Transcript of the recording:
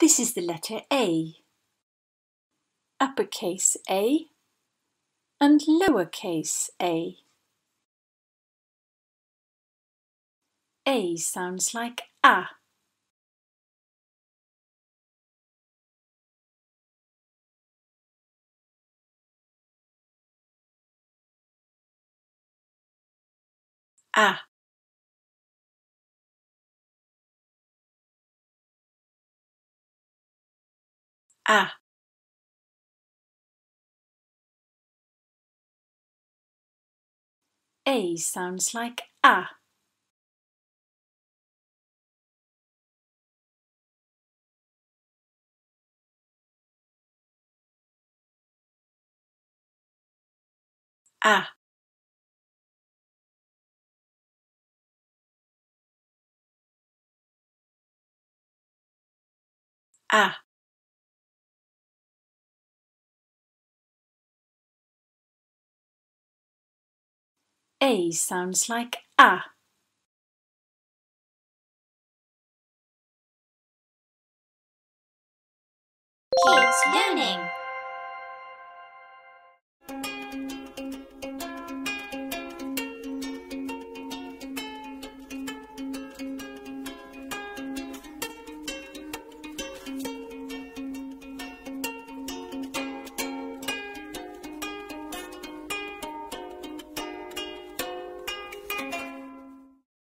This is the letter A. Uppercase A and lowercase a. A sounds like a. A. A. A sounds like a. A. A. A sounds like a. Keeps learning.